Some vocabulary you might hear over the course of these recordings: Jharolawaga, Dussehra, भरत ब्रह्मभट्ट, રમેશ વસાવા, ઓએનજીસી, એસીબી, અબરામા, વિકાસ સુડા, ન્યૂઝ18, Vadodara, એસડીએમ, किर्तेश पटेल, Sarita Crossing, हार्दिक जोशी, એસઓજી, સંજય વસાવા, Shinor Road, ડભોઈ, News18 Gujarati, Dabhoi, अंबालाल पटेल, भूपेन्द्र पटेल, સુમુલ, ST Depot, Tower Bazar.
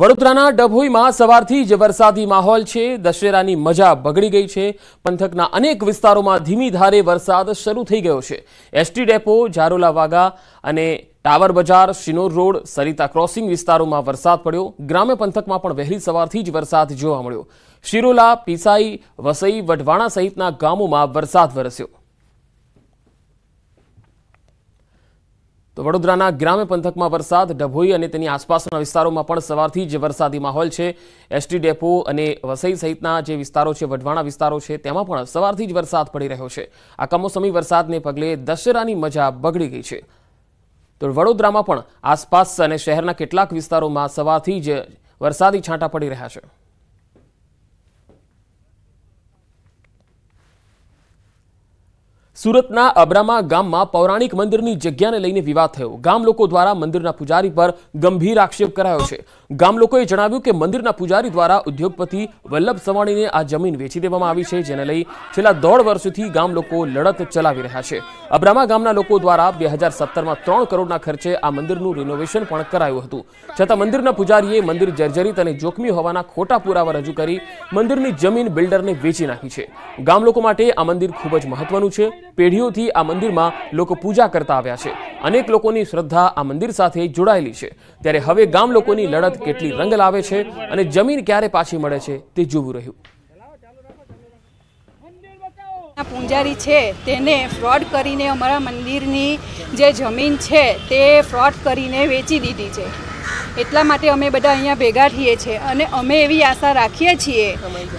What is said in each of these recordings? વડોદરાના ડભોઈમાં સવારથી જ વરસાદી માહોલ છે। દશેરાની મજા બગડી ગઈ છે। પંથકના અનેક વિસ્તારોમાં ધીમી ધારે વરસાદ શરૂ થઈ ગયો છે। એસટી ડેપો, ઝારોલાવાગા અને ટાવર બજાર, શિનોર રોડ, સરિતા ક્રોસિંગ વિસ્તારોમાં વરસાદ પડ્યો। ગ્રામ્ય પંથકમાં પણ વહેલી સવારથી જ વરસાદ જોવા મળ્યો। શિરોલા, પીસાઈ, વસઈ, વઢવાણા સહિતના ગામોમાં વરસાદ વરસ્યો। तो वडोदराना ग्राम्य पंथक में वरसाद, डभोई अने तेनी आसपासना विस्तारोमां पण सवारथी ज वरसादी माहोल छे। एसटी डेपो अने वसई सहितना जे विस्तारों छे, वढवाणा विस्तारों छे, तेमां पण सवारथी ज वरसाद पड़ी रह्यो छे। आ कमोसमी वरसादने पगले दशेरानी मजा बगड़ी गई छे। तो वडोदरामां पण आसपास अने शहेरना केटलाक विस्तारोमां सवारथी ज वरसादी छांटा पड़ी रह्या छे। सूरतना अबरामा गाम में पौराणिक मंदिर की जगह ने लईने विवाद थयो। गाम लोको द्वारा मंदिर पुजारी पर गंभीर आक्षेप करायो छे। गाम लोकोए जणाव्युं के मंदिर पुजारी द्वारा उद्योगपति वल्लभ सवाणी ने आ जमीन वेची देवामां आवी छे, जेने लई छेल्ला 1.5 वर्षथी गाम लोको लड़त चलावी रह्या छे। अबरामा गामना लोको द्वारा 2017 में 3 करोड़ना खर्चे आ मंदिरनुं रिनोवेशन पण करायुं हतुं, छतां मंदिरना पुजारीए मंदिर जर्जरित अने जोखमी होवाना खोटा पुरावा रजू करी मंदिरनी जमीन बिल्डरने वेची नाखी छे। गाम लोको माटे आ मंदिर खूब ज महत्वनुं छे। पेढ़ीओथी आ मंदिरमां लोको पूजा करता आव्या छे। अनेक लोकोनी श्रद्धा आ मंदिर साथे जोड़ायेली छे, त्यारे हवे गाम लोकोनी लड़त केटली रंग लावे छे अने जमीन क्यारे पाछी मळे छे ते जोवुं रह्युं। पुजारी छे तेने फ्रॉड करीने अमारा मंदिरनी जे जमीन छे ते फ्रॉड करीने वेची दीधी छे। एटला माटे अमे बधा अहींया भेगा थीए छे अने अमे एवी आशा राखीए छीए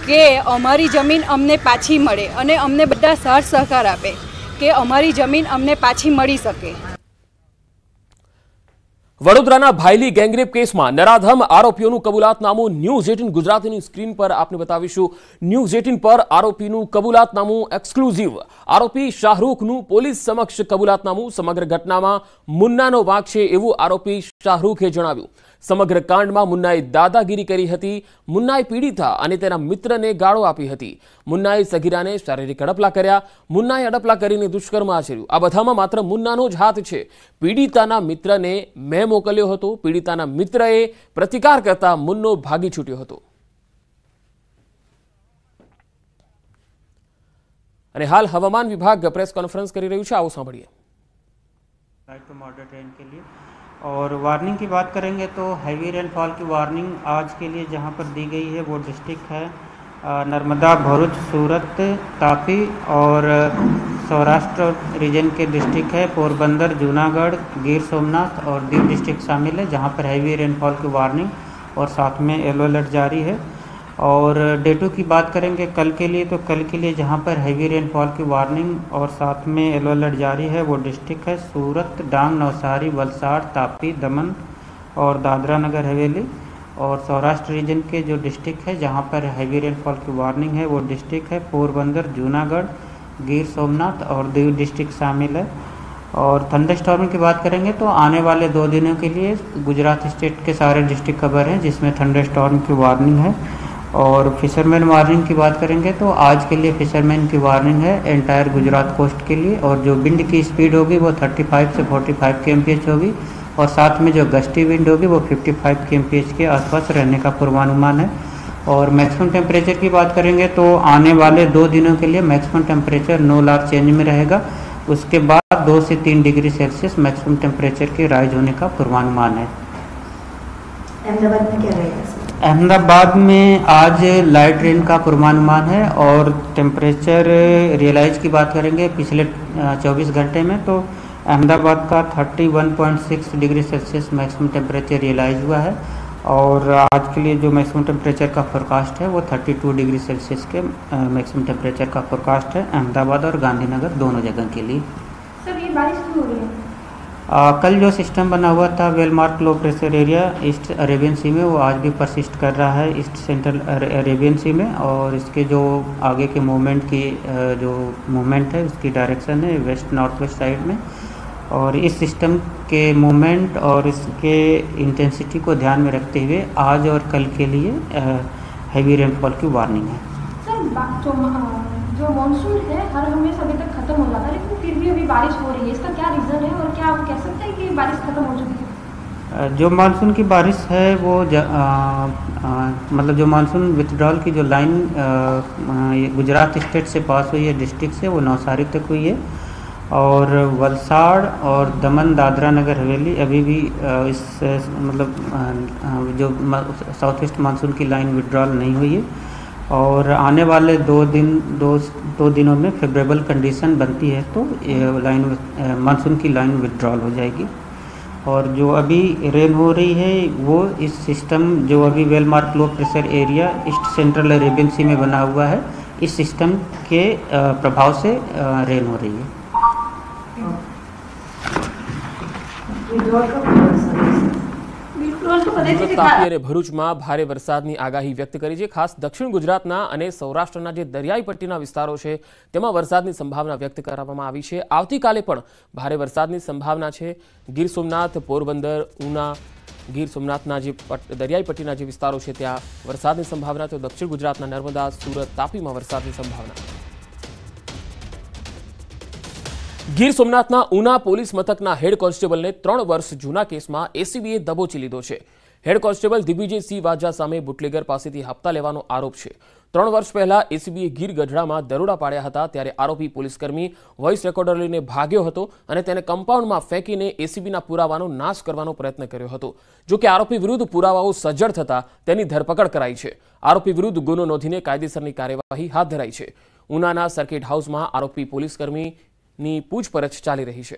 के अमारी जमीन अमने पाછી મળે અને અમને બધા સાથ સહકાર આપે કે અમારી જમીન અમને પાછી મળી શકે। वडोदराना भायली गैंगरेप केस में नराधम आरोपीओनु कबूलातनामु न्यूज़18 गुजराती स्क्रीन पर आपने बतावीशु। न्यूज़18 पर आरोपीनु कबूलातनामु एक्सक्लूसिव। आरोपी शाहरुखनु पोलीस समक्ष कबूलातनामु। समग्र घटना में मुन्नानो वांक छे एवुं आरोपी शाहरुखे जणाव्युं। समग्र कांड में मुन्नाए दादागिरी करी हती। मुन्नाए पीड़िता अने तेना मित्र ने गाळो आपी हती। मुन्नाए सगीराने शारीरिक अडपला कर्या। मुन्नाए अडपला करीने दुष्कर्म आचर्युं। आ बधामां मात्र मुन्नानो ज हाथ छे। पीड़िताना मित्रने मैं मोकल्यो हतो। पीड़िताना मित्रए प्रतिकार करता मुन्नो भागी छूट्यो हतो। अने हाल हवामान विभाग प्रेस कॉन्फ्रेंस करी रह्युं छे, आवो सांभळीए। और वार्निंग की बात करेंगे तो हैवी रेनफॉल की वार्निंग आज के लिए जहां पर दी गई है वो डिस्ट्रिक्ट है नर्मदा, भरूच, सूरत, तापी और सौराष्ट्र रीजन के डिस्ट्रिक्ट है पोरबंदर, जूनागढ़, गिर सोमनाथ और दीव डिस्ट्रिक्ट शामिल है, जहां पर हैवी रेनफॉल की वार्निंग और साथ में येलो अलर्ट जारी है। और डे टू की बात करेंगे कल के लिए तो कल के लिए जहां पर हैवी रेनफॉल की वार्निंग और साथ में येलो अलर्ट जारी है वो डिस्ट्रिक्ट है सूरत, डांग, नवसारी, वलसाड़, तापी, दमन और दादरा नगर हवेली। और सौराष्ट्र रीजन के जो डिस्ट्रिक्ट है जहां पर हैवी रेनफॉल की वार्निंग है वो डिस्ट्रिक्ट है पोरबंदर, जूनागढ़, गिर सोमनाथ और दीव डिस्ट्रिक्ट शामिल है। और थंडरस्टॉर्म की बात करेंगे तो आने वाले 2 दिनों के लिए गुजरात स्टेट के सारे डिस्ट्रिक्ट कवर हैं जिसमें थंडरस्टॉर्म की वार्निंग है। और फिशरमैन वार्निंग की बात करेंगे तो आज के लिए फिशरमैन की वार्निंग है एंटायर गुजरात कोस्ट के लिए। और जो विंड की स्पीड होगी वो 35 से 45 kmph होगी और साथ में जो गस्टी विंड होगी वो 55 kmph के आसपास रहने का पूर्वानुमान है। और मैक्सिमम टेम्परेचर की बात करेंगे तो आने वाले 2 दिनों के लिए मैक्सिमम टेम्परेचर 9 लाख चेंज में रहेगा। उसके बाद 2 से 3 डिग्री सेल्सियस मैक्सिमम टेम्परेचर के राइज होने का पूर्वानुमान है। अहमदाबाद में क्या रहेगा? अहमदाबाद में आज लाइट रेन का पूर्वानुमान है। और टेम्परेचर रियलाइज की बात करेंगे पिछले 24 घंटे में तो अहमदाबाद का 31.6 degree Celsius maximum temperature realise हुआ है। और आज के लिए जो मैक्सिमम टेम्परेचर का फोरकास्ट है वो 32 डिग्री सेल्सियस के मैक्सिमम टेम्परेचर का फोरकास्ट है अहमदाबाद और गांधीनगर दोनों जगह के लिए। सर, ये बारिश क्यों हो रही है? कल जो सिस्टम बना हुआ था well marked low pressure area east Arabian sea में वो आज भी परसिस्ट कर रहा है ईस्ट सेंट्रल अरेबियन सी में। और इसके जो आगे के मूवमेंट की जो मूवमेंट है उसकी डायरेक्शन है वेस्ट नॉर्थ वेस्ट साइड में। और इस सिस्टम के मूवमेंट और इसके इंटेंसिटी को ध्यान में रखते हुए आज और कल के लिए हैवी रेनफॉल की वार्निंग है। जो मानसून है हर हमेशा अभी तक खत्म हो जाता है, लेकिन फिर भी अभी बारिश हो रही है, इसका क्या रीज़न है और क्या आप कह सकते हैं कि बारिश खत्म हो चुकी है? जो मानसून की बारिश है वो मतलब जो मानसून विथड्रॉल की जो लाइन गुजरात स्टेट से पास हुई है डिस्ट्रिक्ट से, वो नवसारी तक हुई है और वलसाड़ और दमन दादरा नगर हवेली अभी भी इस मतलब जो साउथ ईस्ट मानसून की लाइन विड्रॉल नहीं हुई है और आने वाले दो दिनों में फेवरेबल कंडीशन बनती है तो लाइन मानसून की लाइन विड्रॉल हो जाएगी। और जो अभी रेन हो रही है वो इस सिस्टम जो अभी well marked low pressure area east central Arabian sea में बना हुआ है, इस सिस्टम के प्रभाव से रेन हो रही है। भरूच में भारे वरसाद की आगाही व्यक्त करी है। खास दक्षिण गुजरात और सौराष्ट्र के दरियाई पट्टी विस्तारों है तेमां वरसाद की संभावना व्यक्त करवामां आवी छे। आवतीकाले पण भारे वरसाद की संभावना है। गीर सोमनाथ, पोरबंदर, ऊना, गीर सोमनाथ दरियाई पट्टी विस्तारों है त्या वरसाद की संभावना। तो दक्षिण गुजरात नर्मदा, सूरत, तापी में वरसाद की संभावना। गीर सोमनाथना ऊना पोलीस मथकना हेड कोन्स्टेबलने 3 वर्ष जूना केसमां एसीबीए दबोची लीधो छे। हेड कोन्स्टेबल दिग्विजय सिंह वाजा सामे बुटलेगर पासेथी हप्ता लेवानो आरोप छे। 3 वर्ष पहला एसीबीए गीर गढ़ડામાં दरोड़ा पाड्या हता त्यारे आरोपी पोलीसकर्मी वॉइस रेकॉर्डर लईने भाग्यो हतो अने तेने कम्पाउंडमां फेंकीने एसीबीना पुरावानो नाश करवानो प्रयत्न कर्यो हतो। जो के आरोपी विरुद्ध पुरावाओ सज्जड थता तेनी धरपकड कराई छे। आरोपी विरुद्ध गुनो नोंधीने कायदेसरनी कार्यवाही हाथ धराई छे। ऊनाना सर्किट हाउसमां आरोपी पोलीसकर्मी ની પૂછપરછ ચાલી રહી છે।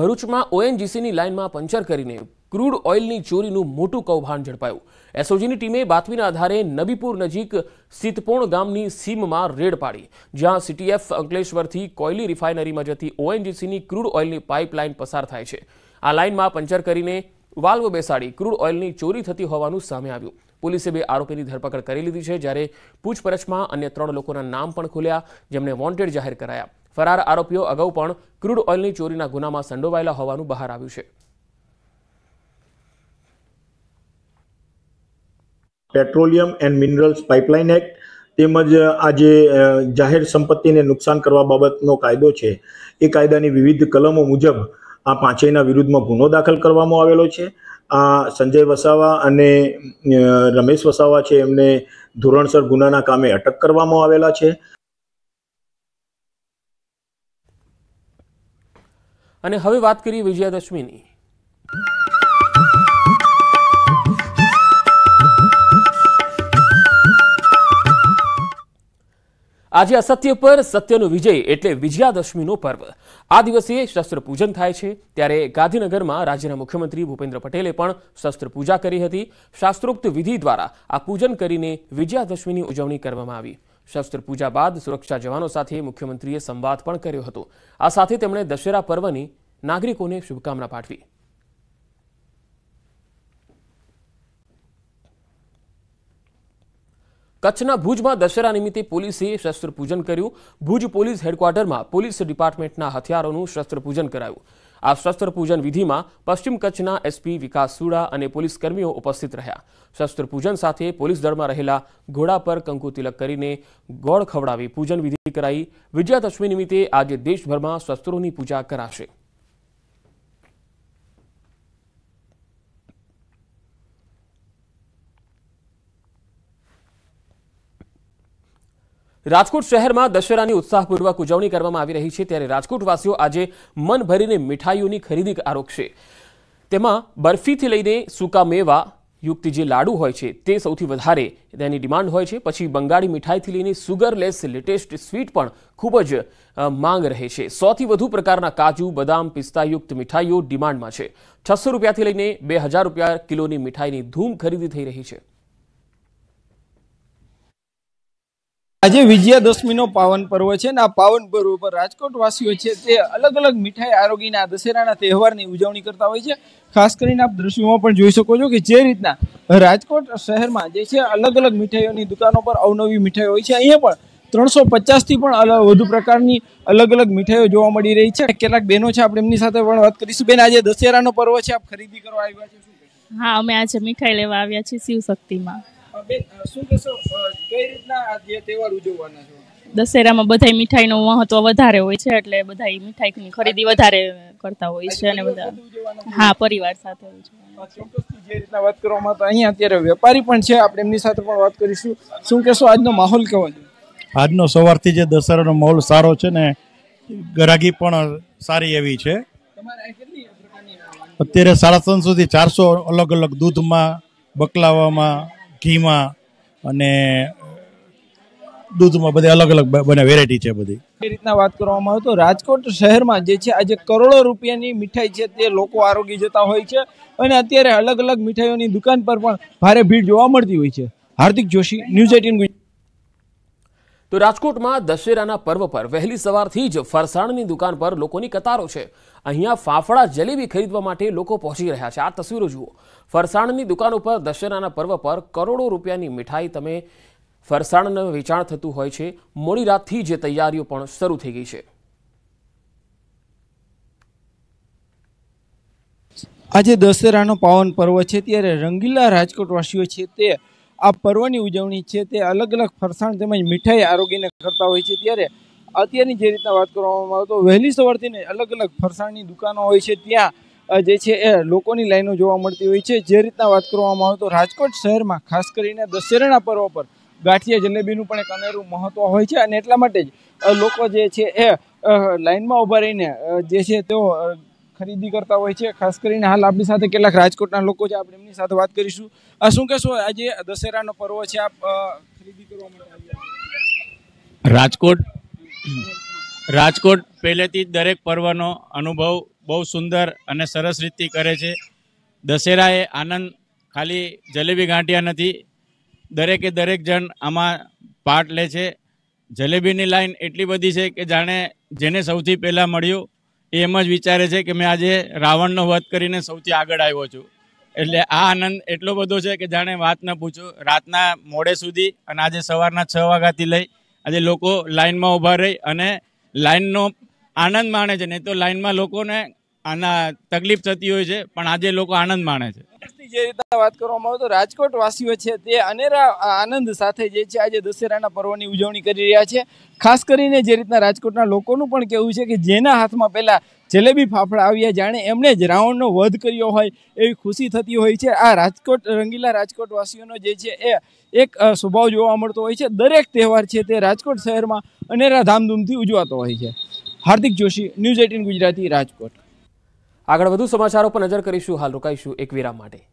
ભરૂચમાં ઓએનજીસીની લાઇનમાં પંચર કરીને ક્રૂડ ઓઇલની ચોરીનું મોટું કૌભાંડ ઝડપાયું। એસઓજીની ટીમે બાતમીના આધારે નબીપુર નજીક સીતપોણ ગામની સીમમાં રેડ પાડી, જ્યાં સીટીએફ અંકલેશ્વરથી કોયલી રિફાઇનરીમાં જતી ઓએનજીસીની ક્રૂડ ઓઇલની પાઇપલાઇન પસાર થાય છે। આ લાઇનમાં પંચર કરીને વાલ્વ બેસાડી ક્રૂડ ઓઇલની ચોરી થતી હોવાનું સામે આવ્યું। પોલીસે 2 આરોપીની ધરપકડ કરી લીધી છે, જ્યારે પૂછપરછમાં અન્ય 3 લોકોના નામ પણ ખુલ્યા, જેમને વોન્ટેડ જાહેર કરાયા। ફરાર આરોપીઓ અગાઉ પણ ક્રૂડ ઓઇલની ચોરીના ગુનામાં સંડોવાયેલા હોવાનું બહાર આવ્યું છે। Petroleum and minerals pipeline act તેમજ આજે જાહેર સંપત્તિને નુકસાન કરવા બાબતનો કાયદો છે, એ કાયદાની વિવિધ કલમો મુજબ આ 5 ના વિરુદ્ધમાં ગુનો દાખલ કરવામાં આવેલો છે। આ સંજય વસાવા અને રમેશ વસાવા છે, એમને ધોરણસર ગુનાના કામે અટક કરવામાં આવેલા છે। અને હવે વાત કરીએ વિજયાદશમીની। આજે असत्य पर सत्यनो विजय एटले विजयादशमीनो पर्व। आ दिवसे शस्त्र पूजन थाय छे, त्यारे गांधीनगर में राज्यना मुख्यमंत्री भूपेन्द्र पटेले पण शस्त्र पूजा करी हती। शास्त्रोक्त विधि द्वारा आ पूजन करीने विजयादशमीनी उजवणी करवामां आवी। शस्त्र पूजा बाद सुरक्षा जवानों साथे मुख्यमंत्रीए संवाद पण कर्यो हतो। आ साथे तेमणे दशेरा पर्वनी नागरिकोने शुभकामना पाठवी। કચ્છના ભુજમાં દશેરા નિમિત્તે પોલીસે શસ્ત્રપૂજન કર્યું। ભુજ પોલીસ હેડક્વાર્ટરમાં પોલીસ ડિપાર્ટમેન્ટના હથિયારોનું શસ્ત્રપૂજન કરાયું। આ શસ્ત્રપૂજન વિધિમાં પશ્ચિમ કચ્છના એસપી વિકાસ સુડા અને પોલીસ કર્મીઓ ઉપસ્થિત રહ્યા। શસ્ત્રપૂજન સાથે પોલીસ દળમાં રહેલા ઘોડા પર કંકુ તિલક કરીને ગોળ ખવડાવી પૂજન વિધિ કરાઈ। વિજયાદશમી નિમિત્તે આજે દેશભરમાં શસ્ત્રોની પૂજા કરાશે। राजकोट शहर में दशेरानी उत्साहपूर्वक उजवणी करवामां आवी रही है, त्यारे राजकोटवासीओ आजे मन भरीने मिठाईओनी खरीदी आरोगशे। तेमां बर्फीथी लईने सूका मेवा युक्त जे लाडू होय छे ते सौथी वधारे तेनी डिमांड होय छे। पछी बंगाड़ी मिठाईथी लईने सुगरलेस लेटेस्ट स्वीट पण खूब ज मांग रहे छे। 100 वधु प्रकारना काजू, बदाम, पिस्तायुक्त मिठाईओ डिमांडमां छे। 600 रूपियाथी लईने 2000 रूपिया किलोनी मिठाईनी धूम खरीदी थई रही है। आज विजयादशमी नो पावन पर्व है। आ पावन पर्व पर राजकोटवासीओ है अलग अलग मिठाई आरोगीना दशेराना तहेवार की उजवणी करता हो। खास कर आप दृश्यों में जी सको कि जे रीतना राजकोट शहर में अलग अलग मिठाईओं की दुकानों पर अवनवी मिठाई हो। अँ 350 थी वधु प्रकार की अलग अलग मिठाईओ जोवा मळी रही है। केटलाक बहनों है, आपणे एमनी साथे पण वात करीशुं। बेन, आज दशेरानो पर्व है, आप खरीदी करवा आव्या छो? हाँ, अमे आज मिठाई लेवा आव्या छीए शिवशक्ति में। बेन, શું કહેશો કઈ રીતના આ તહેવાર ઉજવવાના છો? दशेरा में बधाई मिठाई नो महत्व वधारे होय छे एटले बधाई मिठाईनी खरीदी वधारे करता होय छे अने बधा हां परिवार साथे होय छे। ચોક્કસથી જે રીતના વાત કરવામાં તો અહીંયા અત્યારે વેપારી પણ છે, આપણે એમની સાથે પણ વાત કરીશું। શું કહેશો આજનો માહોલ કેવો છે? આજનો સવારથી જે દશેરાનો માહોલ સારો છે ને ગ્રાહકી પણ સારી એવી છે। તમારે કેટલી પ્રકારની અત્યારે 350 થી 400 અલગ અલગ દૂધમાં, બકલાવામાં, ઘીમાં અને દૂધમાં બધી અલગ અલગ બને વેરાયટી છે બધી। એ રીતના વાત કરવામાં આવે તો રાજકોટ શહેરમાં જે છે આજે કરોડો રૂપિયાની મીઠાઈ છે તે લોકો આરોગી જતા હોય છે અને અત્યારે અલગ અલગ મીઠાઈઓની દુકાન પર પણ ભારે ભીડ જોવા મળતી હોય છે। હાર્દિક જોશી, ન્યૂઝ18। તો રાજકોટમાં દશેરાના પર્વ પર વહેલી સવારથી જ ફરસાણની દુકાન પર લોકોની કતારો છે। અહીંયા ફાફડા જલેબી ખરીદવા માટે લોકો પહોંચી રહ્યા છે। આ તસવીરો જુઓ, ફરસાણની દુકાન ઉપર દશેરાના પર્વ પર કરોડો રૂપિયાની મીઠાઈ તમે ફરસાણનું વેચાણ થતું હોય છે। મોડી રાતથી જે તૈયારીઓ પણ શરૂ થઈ ગઈ છે। આજે દશેરાનો પાવન પર્વ છે ત્યારે રંગીલા રાજકોટવાસીઓ છે તે आ पर्वनी उजवणी छे ते अलग अलग फरसाण तेमज मिठाई आरोगीने करता होय छे। त्यारे अत्यारनी जे रीतना वात करवामां आवे तो वहेली सवारथी ने अलग अलग फरसाणनी दुकानो होय छे त्यां जे छे ए लोकोनी लाइनो जोवा मळती होय छे। जे रीतना वात करवामां आवे तो राजकोट शहेरमां खास करीने दशेराना पर्व पर गाठिया जलेबीनुं पण एक अनेरुं महत्व होय छे अने एटला माटे ज लोको जे छे ए लाइनमां ऊभा रहीने जे छे तेओ खरीदी करता होय छे। खास करीने हाल आपणी साथे केटलाक राजकोटना लोको छे, आपणे एमनी साथे वात करीशुं। आ शुं कहेशो आज दशेरानो पर्व छे आप खरीदी करवा माटे आव्या? राजकोट पहेलेथी दरेक पर्वनो अनुभव बहु सुंदर अने सरस रीतथी करे छे। दशेरा ए आनंद खाली जलेबी गांठिया नथी, दरेके दरेक जण आमां पार्ट ले छे। जलेबीनी लाइन एटली बधी छे के जाणे जेने सौथी पहेला मळ्यो एमज विचारे छे के मैं आजे रावणनो वध करीने सौथी आगळ आव्यो छुं। एटले आ आनंद एटलो बधो छे के जाणे वात न पूछो। रातना मोडे सुधी अने आजे सवारना 6 वाग्याथी लई आजे लोको लाइनमां ऊभा रही अने लाइननो आनंद माणे छे। नहीं तो लाइनमां लोकोने आना तकलीफ थती होय छे पण आजे लोको आनंद माणे छे। जे रीतना वात करवामां आवे तो राजकोटवासीओ छे ते अनेरा आनंद साथे जे छे आजे दशेराना पर्वनी उजवणी करी रह्या छे। खास करीने जे रीतना राजकोटना लोकोनुं पण कहेवुं छे के जेना हाथमां पहेला जलेबी फाफड़ा आव्या जाणे एमणे ज रावणनो वध कर्यो होय एवी खुशी थती होय छे। आ राजकोट रंगीला राजकोटवासीओनो जे छे ए एक स्वभाव जोवा मळतो होय छे। दरेक तहेवार छे ते राजकोट शहेरमां अनेरा धामधूमथी उजवातो होय छे। हार्दिक जोशी, न्यूज़18 गुजराती, राजकोट। आगळ वधु समाचारो पर नजर करीशुं, हाल रोकाईशुं एक विराम माटे।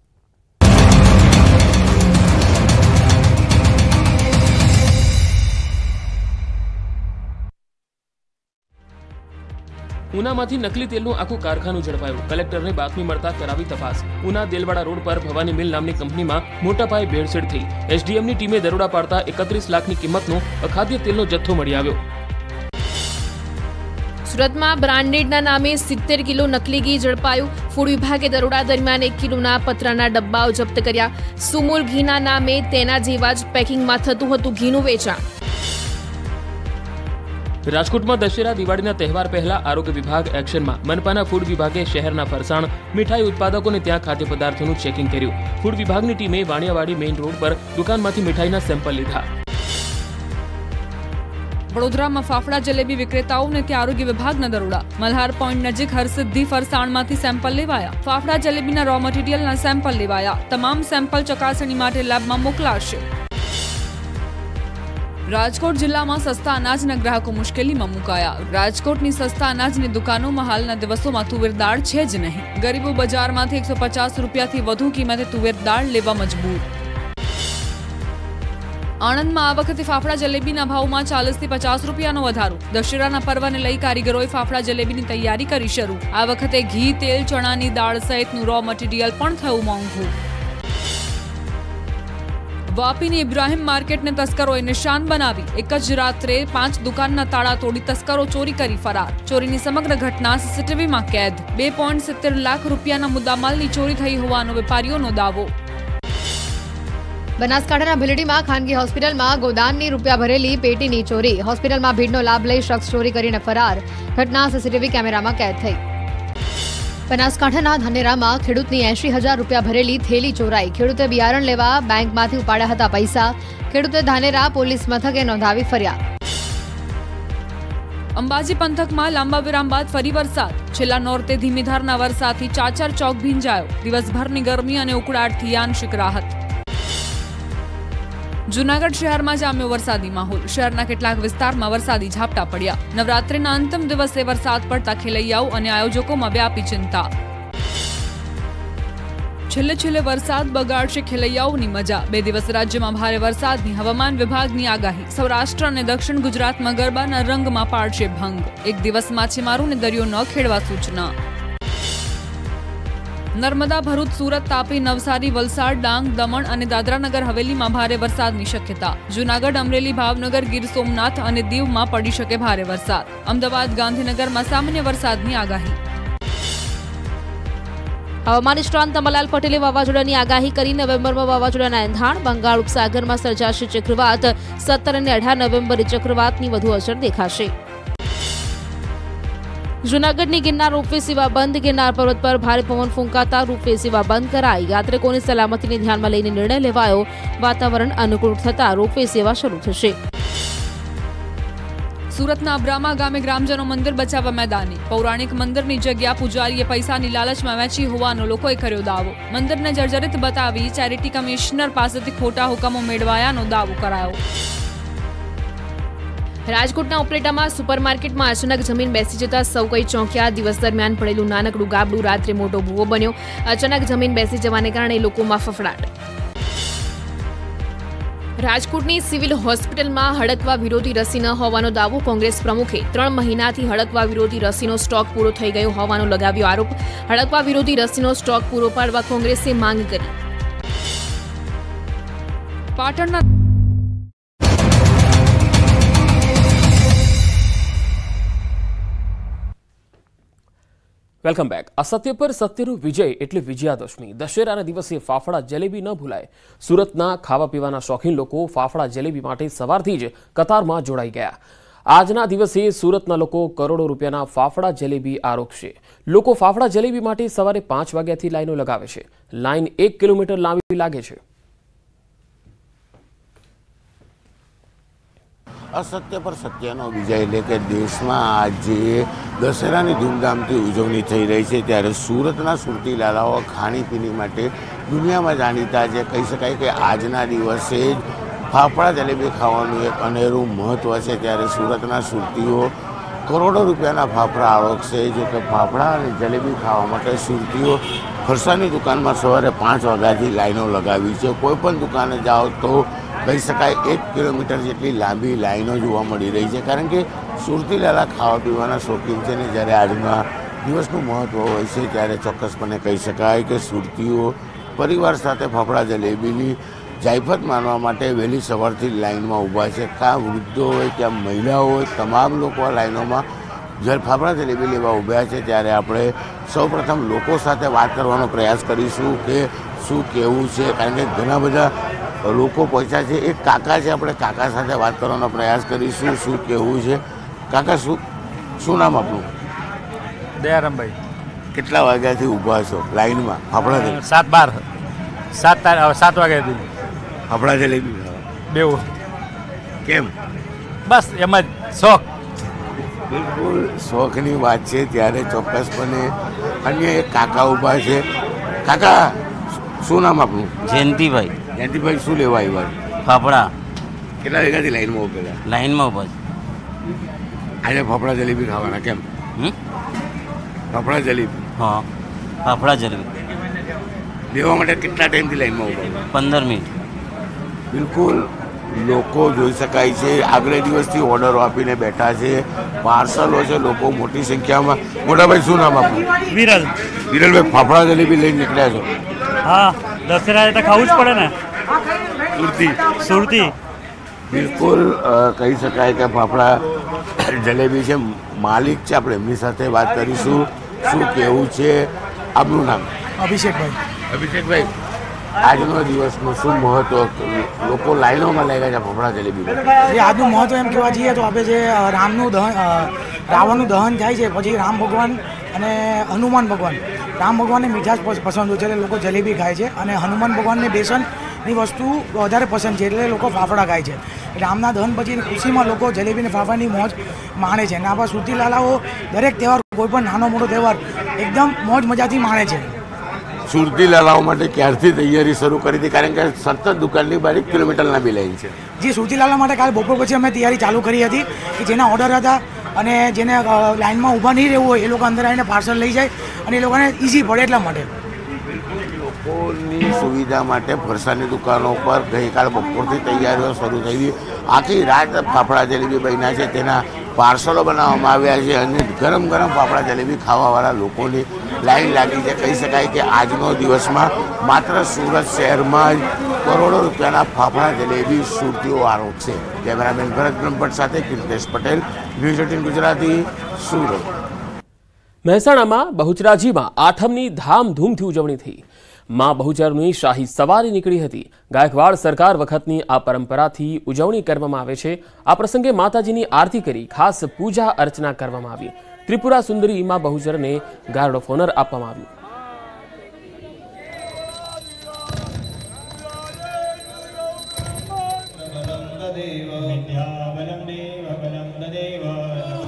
ઉનામાંથી નકલી તેલનું આખું કારખાનું ઝડપાયું, કલેક્ટરને બાતમી મળતા કરાવી તપાસ। ઉના દેલવાડા રોડ પર ભવાની મિલ નામની કંપનીમાં મોટા પાયે ભેળસેળ થઈ, એસડીએમની ટીમે દરોડા પાડતા 31 લાખની કિંમતનો અખાદ્ય તેલનો જથ્થો મળી આવ્યો। સુરતમાં બ્રાન્ડેડના નામે 70 કિલો નકલી ઘી ઝડપાયું, ફૂડ વિભાગે દરોડા દરમિયાન 1 કિલોના પતરાના ડબ્બાઓ જપ્ત કર્યા। સુમુલ ઘીના નામે તેના જેવા જ પેકિંગમાં થતું હતું ઘીનું વેચાણ। રાજકોટમાં દશેરા દિવાળીના તહેવાર પહેલા આરોગ્ય વિભાગ એક્શનમાં, મનપાના ફૂડ વિભાગે શહેરના ફરસાણ મીઠાઈ ઉત્પાદકોને ત્યાં ખાદ્ય પદાર્થોનું ચેકિંગ કર્યું। ફૂડ વિભાગની ટીમે વાણિયાવાડી મેઇન રોડ પર દુકાનમાંથી મીઠાઈના સેમ્પલ લીધા। વડોદરામાં ફાફડા જલેબી વિક્રેતાઓને ત્યાં આરોગ્ય વિભાગના દરોડા, મલ્હાર પોઈન્ટ નજીક હરસિદ્ધિ ફરસાણમાંથી સેમ્પલ લેવાયા। ફાફડા જલેબીના રો મટીરિયલના સેમ્પલ લેવાયા, તમામ સેમ્પલ ચકાસણી માટે લેબમાં મોકલાશે। રાજકોટ જિલ્લામાં સસ્તા અનાજના ગ્રાહકો મુશ્કેલીમાં મુકાયા। રાજકોટની સસ્તા અનાજની દુકાનોમાં હાલના દિવસોમાં તુવેર દાળ છે જ નહીં, ગરીબો બજારમાંથી 150 રૂપિયાથી વધુ કિંમતે તુવેર દાળ લેવા મજબૂર। આણંદમાં આ વખતે ફાફડા જલેબીના ભાવમાં 40 થી 50 રૂપિયાનો વધારો, દશેરાના પર્વને લઈ કારીગરોએ ફાફડા જલેબીની તૈયારી કરી શરૂ। આ વખતે ઘી, તેલ, ચણાની દાળ સહિતનું રો મટીરિયલ પણ થયું મોંઘું। વાપીની ઇબ્રાહીમ માર્કેટને તસ્કરોએ નિશાન બનાવી, એક જ રાત્રે 5 દુકાનના તાળા તોડી તસ્કરો ચોરી કરી ફરાર। ચોરીની સમગ્ર ઘટના સીસીટીવીમાં કેદ। 2.70 લાખ રૂપિયાના મુદ્દામાલની ચોરી થઈ હોવાનો વેપારીઓનો દાવો। બનાસકાંઠાના ભીલડીમાં ખાનગી હોસ્પિટલમાં ગોદામની રૂપિયા ભરેલી પેટીની ચોરી, હોસ્પિટલમાં ભીડનો લાભ લઈ શખ્સ ચોરી કરીને ફરાર, ઘટના સીસીટીવી કેમેરામાં કેદ થઈ। બનાસકાંઠાના ધાનેરામાં ખેડૂતની 80,000 રૂપિયા ભરેલી થેલી ચોરાઈ, ખેડૂતે બિયારણ લેવા બેંકમાંથી ઉપાડ્યા હતા પૈસા, ખેડૂતે ધાનેરા પોલીસ મથકે નોંધાવી ફરિયાદ। अंबाजी पंथक में लांबा विराम बाद फरी वरसाद। छेल्ला नोरते धीमीधारना वरसादथी चाचर चौक भींजायो। दिवसभरनी गर्मी अने उकळाटथी आंशिक राहत। जूनागढ़ शहर में जाम्यो वरसादी माहौल। शहरना केटलाक विस्तारमां वरसादी झापटा पड्या। नवरात्रीना अंतिम दिवसे वरसाद पड़ता खेलैयाओ अने आयोजकोमां व्यापी चिंता। छेल्ले छेल्ले वरसाद बगाड़शे खेलैयाओनी मजा। बे दिवस राज्य में भारे वरसादनी हवामान विभागनी आगाही। सौराष्ट्र अने दक्षिण गुजरात में गरबाना रंगमां पाडशे भंग। एक दिवस माछीमारोने दरियो न खेडवा सूचना। नर्मदा भरूच सूरत तापी नवसारी वलसाड डांग दमण और दादरा नगर हवेली में भारे वरसाद की शक्यता। जूनागढ़ अमरेली भावनगर गीर सोमनाथ और दीव में पड़ी शके भारे वरसाद। अमदावाद गांधीनगर में सामान्य वरसाद की आगाही। हवामान निष्णात अंबालाल पटेले वावाजोड़ानी आगाही करी। नवेम्बर में वावाजोड़ाना एंधाण। बंगाल उपसागर में सर्जाशे चक्रवात। 17 અને 18 નવેમ્બરે चक्रवातनी વધુ અસર દેખાશે। जूनागढ़ ने गिरनार रोपवे सेवा बंद। गिरनार पर्वत पर भारी पवन फूंकाता रोपवे सेवा बंद कराई। यात्रिकों ने सलामती ने ध्यान में लईने निर्णय लेवायो। वातावरण अनुकूल थता रोपवे सेवा शुरू थशे। सूरतना अब्रामा गामे ग्रामजनों मंदिर बचावा मैदाने। पौराणिक मंदिर की जगह पुजारीए पैसानी लालच में वेची होवानो लोकोए कर्यो दावो। मंदिर ने जर्जरित बतावी चेरिटी कमिश्नर पासेथी खोटा हुकमो मेळवायानो दावो करायो। राजकोटना उपलेटामां सुपरमार्केटमां अचानक जमीन बेसी जता सौ कई चौंक्या। दिवस दरमियान पड़ेलू नानकड़ू गाबडू रात्रे मोटो भूवो बन्यो। अचानक जमीन बेसी जवाने कारणे लोकोमां फफड़ाट। राजकोटनी सिविल होस्पिटलमां हड़कवा विरोधी रसी न होवानो दावो कोंग्रेस प्रमुखे। 3 મહિનાથી हड़कवा विरोधी रसीनो स्टॉक पूरो थई गयो होवानो लगाव्यो आरोप। हड़कवा विरोधी रसीनो स्टॉक पूरो पाडवा कोंग्रेसे मांग करी। पाटणना વેલકમ બેક। અસત્ય પર સત્યનો વિજય એટલે વિજયાદશમી। દશેરાના દિવસે ફાફડા જલેબી ન ભૂલાય। સુરતના ખાવા પીવાના શોખીન લોકો ફાફડા જલેબી માટે સવારથી જ કતારમાં જોડાઈ ગયા। આજના દિવસે સુરતના લોકો કરોડો રૂપિયાના ફાફડા જલેબી આરોગશે। લોકો ફાફડા જલેબી માટે સવારે 5 વાગ્યાથી લાઈનો લગાવે છે। લાઈન 1 કિલોમીટર લાંબી લાગે છે। असत्य पर सत्यानो विजय लेके देश में आज दशहरा की धूमधाम की उजवणी थी रही है। त्यारे सूरतना सूरती लालाओ खाणीपीणी माटे दुनिया में जाणीता है। कही शकाय कि आजना दिवसे फाफड़ा जलेबी खावानुं एक अनेरू महत्व है। त्यारे सूरतना सूरतीओ करोड़ों रुपयाना फाफड़ा आरोगशे। जो कि फाफड़ा अने जलेबी खावा माटे सूरतीओ फरसानी दुकान में सवारे 5 वाग्याथी लाइनों लगावी छे। कोईपण दुकाने जाओ तो कही शकाय 1 કિલોમીટર જેટલી લાંબી લાઈનો જોવા મળી રહી છે। કારણ કે સુરતીલાલા ખાવા પીવાના શોખીન છે ને જ્યારે આજના દિવસનું મહત્ત્વ હોય છે ત્યારે ચોક્કસપણે કહી શકાય કે સુરતીઓ પરિવાર સાથે ફાફડા જલેબીની જાયફત માનવા માટે વહેલી સવારથી લાઇનમાં ઊભા છે। કાં વૃદ્ધો હોય ક્યાં મહિલાઓ હોય તમામ લોકો આ લાઇનોમાં જ્યારે ફાફડા જલેબી લેવા ઊભા છે ત્યારે આપણે સૌપ્રથમ લોકો સાથે વાત કરવાનો પ્રયાસ કરીશું કે શું કહેવું છે। કારણ કે ઘણા બધા લોકો પહોંચ્યા છે। એક કાકા છે, આપણે કાકા સાથે વાત કરવાનો પ્રયાસ કરીશું શું કહેવું છે। કાકા શું નામ આપણું? દયારામભાઈ। કેટલા વાગ્યાથી ઊભા છો લાઈનમાં ફાફડા? 7 વાગ્યાથી ફાફડા જલેબી બેવો? કેમ? બસ એમ જ શોખ। બિલકુલ શોખની વાત છે। ત્યારે ચોક્કસપણે અન્ય એક કાકા ઊભા છે। કાકા શું નામ આપણું? જયંતિભાઈ। જયંતિભાઈ શું લેવા આવ્યા? ફાફડા। કેટલા વાગ્યાથી લાઈનમાં ઉભેલા? લાઈનમાં ઉભા છે। આજે ફાફડા જલેબી ખાવાના? કેમ? ફાફડા જલેબી? હા ફાફડા જલેબી લેવા માટે કેટલા ટાઈમથી લાઈનમાં ઉભા? 15 મિનિટ। બિલકુલ લોકો જોઈ શકાય છે આગલે દિવસથી ઓર્ડરો આપીને બેઠા છે। પાર્સલો છે લોકો મોટી સંખ્યામાં। મોટાભાઈ શું નામ આપણું? વિરલ। વિરલભાઈ ફાફડા જલેબી લઈને નીકળ્યા છો? હા दशहरा है तो खाव ज पड़े ना सुरती। बिल्कुल कही शकाय कि फाफड़ा जलेबी से मालिक है। अपने एमनी साथ बात करीशू शू कहूँ है। आपनु नाम? अभिषेक भाई। अभिषेक भाई आज दिवस में शू महत्व लोग लाइनों में लगे फाफड़ा जलेबी? आज महत्व एम कहवा जाइए तो आप रामनु दहन रावण दहन जाए पीछे राम भगवान અને હનુમાન ભગવાન રામ ભગવાનને મીઠાશ પસંદ હોય છે એટલે લોકો જલેબી ખાય છે અને હનુમાન ભગવાનને બેસનની વસ્તુ વધારે પસંદ છે એટલે લોકો ફાફડા ખાય છે। रामना दहन पछी खुशी में लोग जलेबी ने फाफानी मौज माणे छे। आ सूती लालाओ दरेक तहेवार कोईपण नानो मोटो तहेवार एकदम मौज मजाथी माणे छे। सूरती लालाओ माटे क्यारथी तैयारी शुरू करी थी? कारण के सतत दुकान की 12 किलोमीटर लांबी लाइन है जी। सूरती लाला माटे काल बपोर पछी अमे तैयारी चालू करी हती कि जेना ऑर्डर हता अने जेने लाइन में ऊभा नहीं रहेवुं होय ए लोको अंदर आवीने पार्सल लई जाय अने ए लोकोने ईजी पड़े एटला माटे। लोकोनी सुविधा माटे फरसानी दुकानों पर गई काल बपोर थी तैयारी शुरू थई। आखी रात फाफड़ा जलेबी बन्या छे, तेना पार्सलों बनाववामां आव्या छे अने गरम गरम फाफड़ा जलेबी खावावाळा लोकोनी लाइन लगी है। कही सकते कि आज दिवस में मात्र सूरत शहर में करोड़ों रुपया फाफड़ा जलेबी सूरतीओ आरोप है। कैमरामेन भरत ब्रह्मभट्ट साथे किर्तेश पटेल, न्यूज़18 गुजराती, सूरत। महेसाणा बहुचराजी में आठमनी धामधूमथी उजवणी थी। मां बहुचरनी शाही सवारी निकली थी। गायकवाड़ सरकार वखतनी आ परंपराथी उजवणी करवामां आवे छे। आ प्रसंगे माताजीनी आरती करी खास पूजा अर्चना करवामां आवी। त्रिपुरा सुंदरी मां बहुचर ने गार्ड ऑफ ऑनर आपवामां आव्यो।